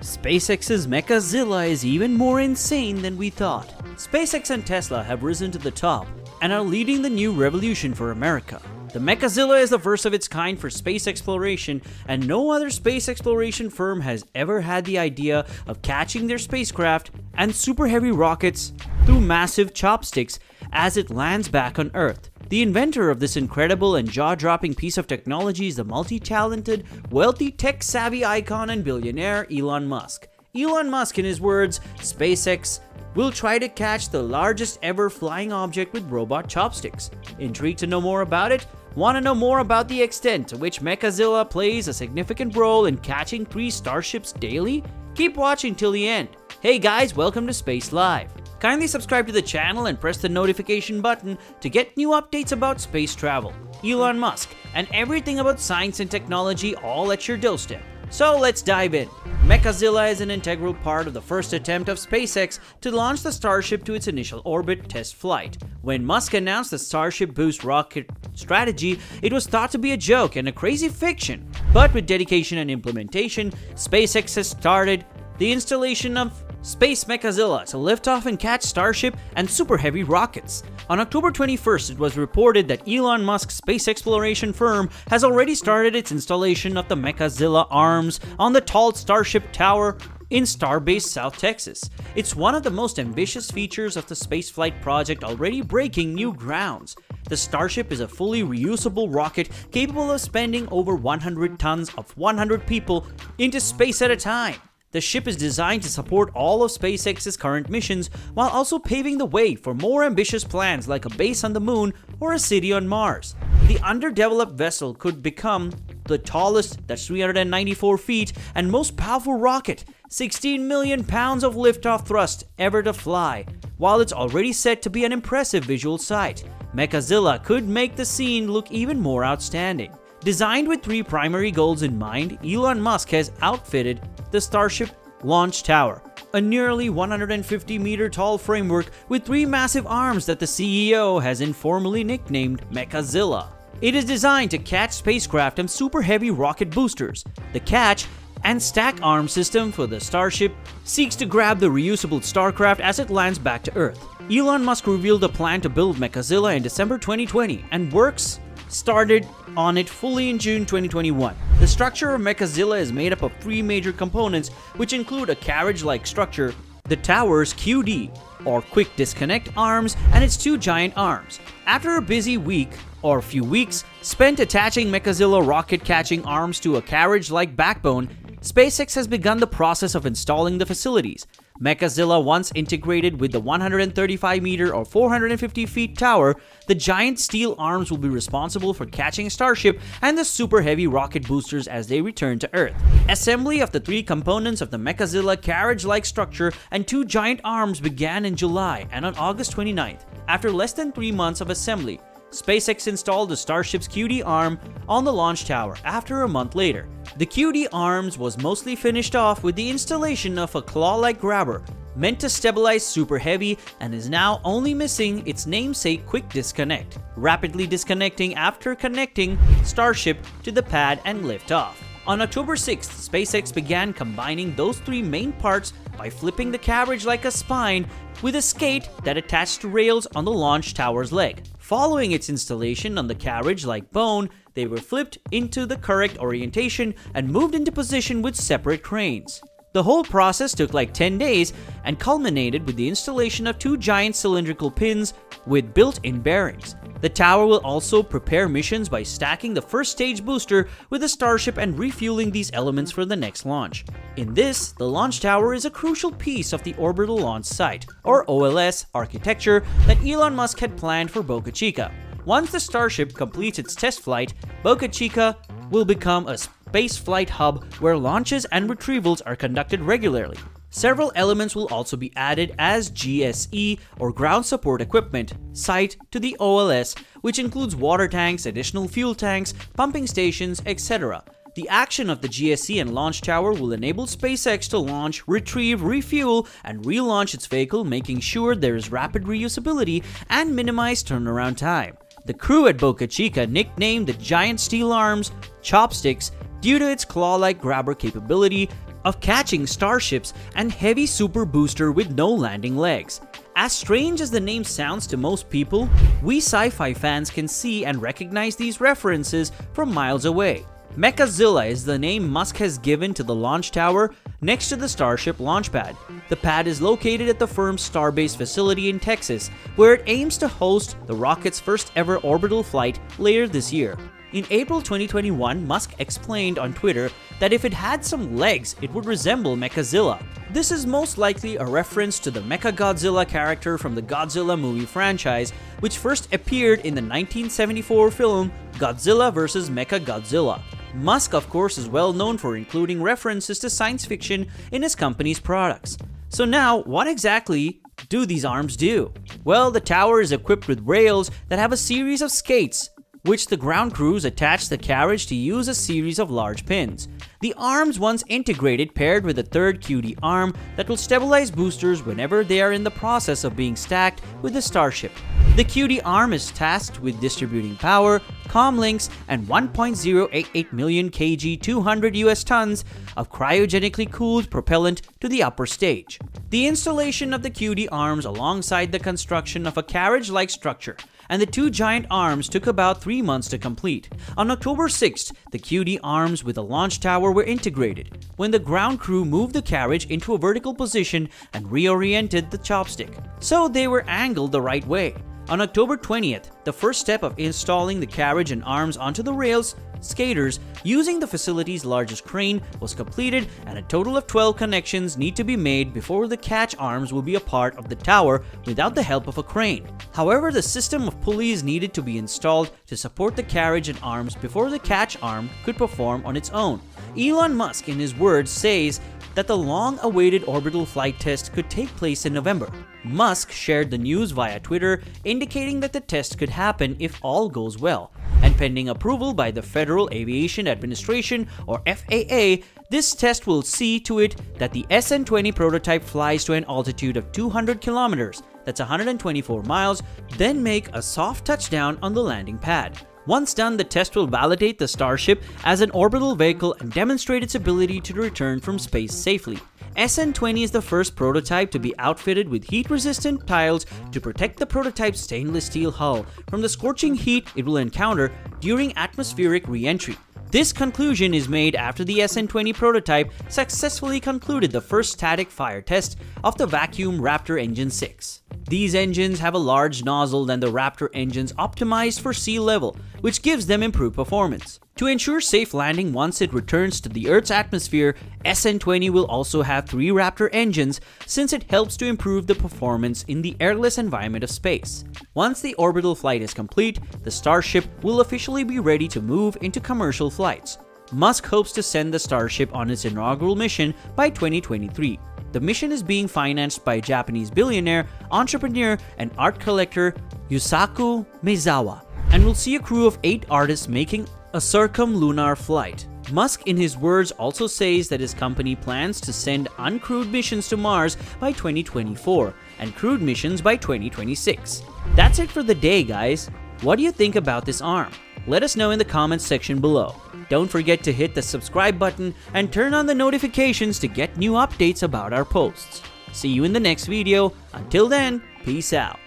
SpaceX's Mechazilla is even more insane than we thought. SpaceX and Tesla have risen to the top and are leading the new revolution for America. The Mechazilla is the first of its kind for space exploration, and no other space exploration firm has ever had the idea of catching their spacecraft and super heavy rockets through massive chopsticks as it lands back on Earth. The inventor of this incredible and jaw-dropping piece of technology is the multi-talented, wealthy, tech-savvy icon and billionaire Elon Musk. Elon Musk, in his words, SpaceX will try to catch the largest ever flying object with robot chopsticks. Intrigued to know more about it? Want to know more about the extent to which Mechazilla plays a significant role in catching 3 Starships daily? Keep watching till the end. Hey guys, welcome to Space Live. Kindly subscribe to the channel and press the notification button to get new updates about space travel, Elon Musk, and everything about science and technology all at your doorstep. So let's dive in. Mechazilla is an integral part of the first attempt of SpaceX to launch the Starship to its initial orbit test flight. When Musk announced the Starship boost rocket strategy, it was thought to be a joke and a crazy fiction. But with dedication and implementation, SpaceX has started the installation of Space Mechazilla to lift off and catch Starship and Super Heavy rockets. On October 21st, it was reported that Elon Musk's space exploration firm has already started its installation of the Mechazilla arms on the tall Starship tower in Starbase, South Texas. It's one of the most ambitious features of the spaceflight project, already breaking new grounds. The Starship is a fully reusable rocket capable of spending over 100 tons of 100 people into space at a time. The ship is designed to support all of SpaceX's current missions while also paving the way for more ambitious plans like a base on the moon or a city on Mars. The underdeveloped vessel could become the tallest, that's 394 feet, and most powerful rocket, 16 million pounds of liftoff thrust ever to fly. While it's already set to be an impressive visual sight, Mechazilla could make the scene look even more outstanding. Designed with 3 primary goals in mind, Elon Musk has outfitted the Starship Launch Tower, a nearly 150-meter tall framework with 3 massive arms that the CEO has informally nicknamed Mechazilla. It is designed to catch spacecraft and super heavy rocket boosters. The catch and stack arm system for the Starship seeks to grab the reusable Starcraft as it lands back to Earth. Elon Musk revealed a plan to build Mechazilla in December 2020, and works started on it fully in June 2021. The structure of Mechazilla is made up of 3 major components, which include a carriage-like structure, the tower's QD or quick disconnect arms, and its 2 giant arms. After a busy week or few weeks spent attaching Mechazilla rocket catching arms to a carriage-like backbone, SpaceX has begun the process of installing the facilities. Mechazilla, once integrated with the 135-meter or 450-feet tower, the giant steel arms will be responsible for catching Starship and the super heavy rocket boosters as they return to Earth. Assembly of the 3 components of the Mechazilla carriage-like structure and 2 giant arms began in July, and on August 29th, after less than 3 months of assembly, SpaceX installed the Starship's QD arm on the launch tower after a month later. The QD arms was mostly finished off with the installation of a claw-like grabber meant to stabilize Super Heavy, and is now only missing its namesake quick disconnect, rapidly disconnecting after connecting Starship to the pad and lift off. On October 6th, SpaceX began combining those 3 main parts by flipping the carriage like a spine with a skate that attached to rails on the launch tower's leg. Following its installation on the carriage-like bone, they were flipped into the correct orientation and moved into position with separate cranes. The whole process took like 10 days and culminated with the installation of 2 giant cylindrical pins with built-in bearings. The tower will also prepare missions by stacking the first stage booster with the Starship and refueling these elements for the next launch. In this, the launch tower is a crucial piece of the Orbital Launch Site, or OLS, architecture that Elon Musk had planned for Boca Chica. Once the Starship completes its test flight, Boca Chica will become a spaceflight hub where launches and retrievals are conducted regularly. Several elements will also be added as GSE or ground support equipment site to the OLS, which includes water tanks, additional fuel tanks, pumping stations, etc. The action of the GSE and launch tower will enable SpaceX to launch, retrieve, refuel, and relaunch its vehicle, making sure there is rapid reusability and minimized turnaround time. The crew at Boca Chica nicknamed the giant steel arms chopsticks due to its claw-like grabber capability of catching starships and heavy super booster with no landing legs. As strange as the name sounds to most people, we sci-fi fans can see and recognize these references from miles away. Mechazilla is the name Musk has given to the launch tower next to the Starship launch pad. The pad is located at the firm's Starbase facility in Texas, where it aims to host the rocket's first ever orbital flight later this year. In April 2021, Musk explained on Twitter that if it had some legs, it would resemble Mechazilla. This is most likely a reference to the Mechagodzilla character from the Godzilla movie franchise, which first appeared in the 1974 film Godzilla vs. Mechagodzilla. Musk, of course, is well known for including references to science fiction in his company's products. So now, what exactly do these arms do? Well, the tower is equipped with rails that have a series of skates, which the ground crews attach the carriage to use a series of large pins. The arms, once integrated, paired with a third QD arm that will stabilize boosters whenever they are in the process of being stacked with the Starship. The QD arm is tasked with distributing power, comlinks, and 1.088 million kg 200 US tons of cryogenically cooled propellant to the upper stage. The installation of the QD arms alongside the construction of a carriage-like structure and the two giant arms took about 3 months to complete. On October 6th, the QD arms with the launch tower were integrated, when the ground crew moved the carriage into a vertical position and reoriented the chopstick, so they were angled the right way. On October 20th, the first step of installing the carriage and arms onto the rails, skaters, using the facility's largest crane was completed, and a total of 12 connections need to be made before the catch arms will be a part of the tower without the help of a crane. However, the system of pulleys needed to be installed to support the carriage and arms before the catch arm could perform on its own. Elon Musk, in his words, says that the long-awaited orbital flight test could take place in November. Musk shared the news via Twitter, indicating that the test could happen if all goes well, and pending approval by the Federal Aviation Administration or FAA, this test will see to it that the SN20 prototype flies to an altitude of 200 kilometers, that's 124 miles, then make a soft touchdown on the landing pad. Once done, the test will validate the Starship as an orbital vehicle and demonstrate its ability to return from space safely. SN20 is the first prototype to be outfitted with heat-resistant tiles to protect the prototype's stainless steel hull from the scorching heat it will encounter during atmospheric re-entry. This conclusion is made after the SN20 prototype successfully concluded the first static fire test of the vacuum Raptor Engine 6. These engines have a large nozzle than the Raptor engines optimized for sea level, which gives them improved performance. To ensure safe landing once it returns to the Earth's atmosphere, SN20 will also have 3 Raptor engines since it helps to improve the performance in the airless environment of space. Once the orbital flight is complete, the Starship will officially be ready to move into commercial flights. Musk hopes to send the Starship on its inaugural mission by 2023. The mission is being financed by Japanese billionaire, entrepreneur, and art collector Yusaku Maezawa, and will see a crew of 8 artists making a circumlunar flight. Musk, in his words, also says that his company plans to send uncrewed missions to Mars by 2024 and crewed missions by 2026. That's it for the day, guys. What do you think about this arm? Let us know in the comments section below. Don't forget to hit the subscribe button and turn on the notifications to get new updates about our posts. See you in the next video. Until then, peace out.